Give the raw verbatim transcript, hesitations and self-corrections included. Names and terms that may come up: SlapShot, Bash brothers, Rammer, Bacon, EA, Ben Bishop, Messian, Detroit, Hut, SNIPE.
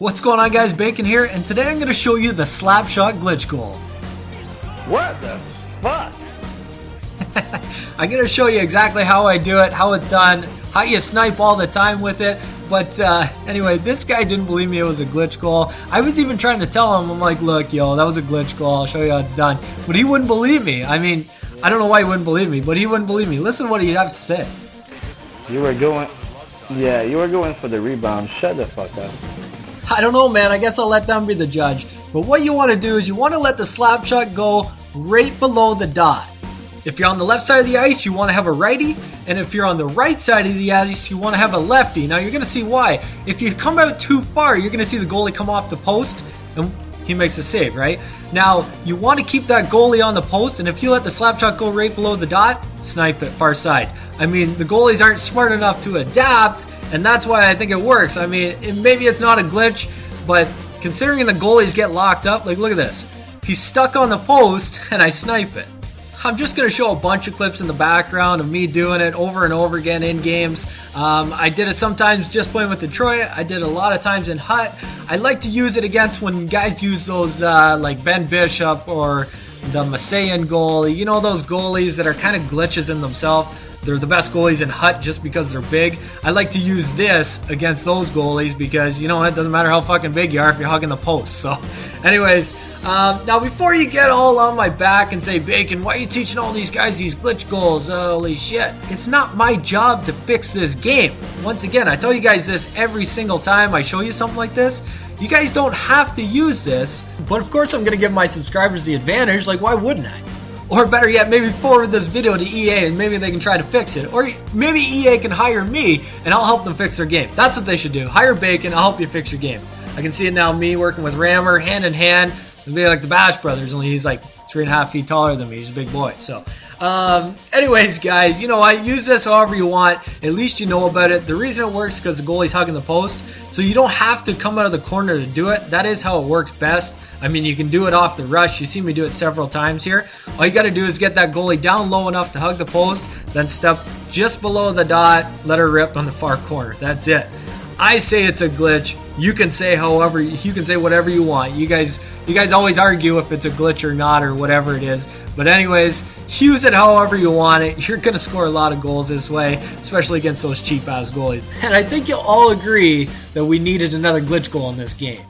What's going on, guys? Bacon here, and today I'm going to show you the slap shot glitch goal. What the fuck? I'm going to show you exactly how I do it, how it's done, how you snipe all the time with it. But uh, anyway, this guy didn't believe me it was a glitch goal. I was even trying to tell him, I'm like, look, yo, that was a glitch goal. I'll show you how it's done. But he wouldn't believe me. I mean, I don't know why he wouldn't believe me, but he wouldn't believe me. Listen to what he has to say. You were going... Yeah, you were going for the rebound. Shut the fuck up. I don't know, man. I guess I'll let them be the judge. But what you want to do is you want to let the slap shot go right below the dot. If you're on the left side of the ice, you want to have a righty. And if you're on the right side of the ice, you want to have a lefty. Now, you're going to see why. If you come out too far, you're going to see the goalie come off the post. And he makes a save, right? Now, you want to keep that goalie on the post. And if you let the slap shot go right below the dot, snipe it far side. I mean, the goalies aren't smart enough to adapt, and that's why I think it works. I mean, it, maybe it's not a glitch, but considering the goalies get locked up, like, look at this. He's stuck on the post, and I snipe it. I'm just going to show a bunch of clips in the background of me doing it over and over again in games. Um, I did it sometimes just playing with Detroit. I did it a lot of times in Hut. I like to use it against when guys use those, uh, like Ben Bishop or the Messian goal. You know, those goalies that are kind of glitches in themselves. They're the best goalies in Hut just because they're big. I like to use this against those goalies because, you know, it doesn't matter how fucking big you are if you're hugging the post. So, anyways, um, now before you get all on my back and say, Bacon, why are you teaching all these guys these glitch goals? Holy shit. It's not my job to fix this game. Once again, I tell you guys this every single time I show you something like this. You guys don't have to use this, but of course I'm going to give my subscribers the advantage. Like, why wouldn't I? Or better yet, maybe forward this video to E A and maybe they can try to fix it. Or maybe E A can hire me and I'll help them fix their game. That's what they should do. Hire Bacon, I'll help you fix your game. I can see it now, me working with Rammer, hand in hand. It'd be like the Bash brothers, only he's like three and a half feet taller than me. He's a big boy. So, um, anyways, guys, you know what? Use this however you want. At least you know about it. The reason it works is because the goalie's hugging the post. So you don't have to come out of the corner to do it. That is how it works best. I mean, you can do it off the rush. You see me do it several times here. All you got to do is get that goalie down low enough to hug the post, then step just below the dot, let her rip on the far corner. That's it. I say it's a glitch. You can say however, you can say whatever you want. You guys you guys always argue if it's a glitch or not or whatever it is. But anyways, use it however you want it. You're going to score a lot of goals this way, especially against those cheap ass goalies. And I think you'll all agree that we needed another glitch goal in this game.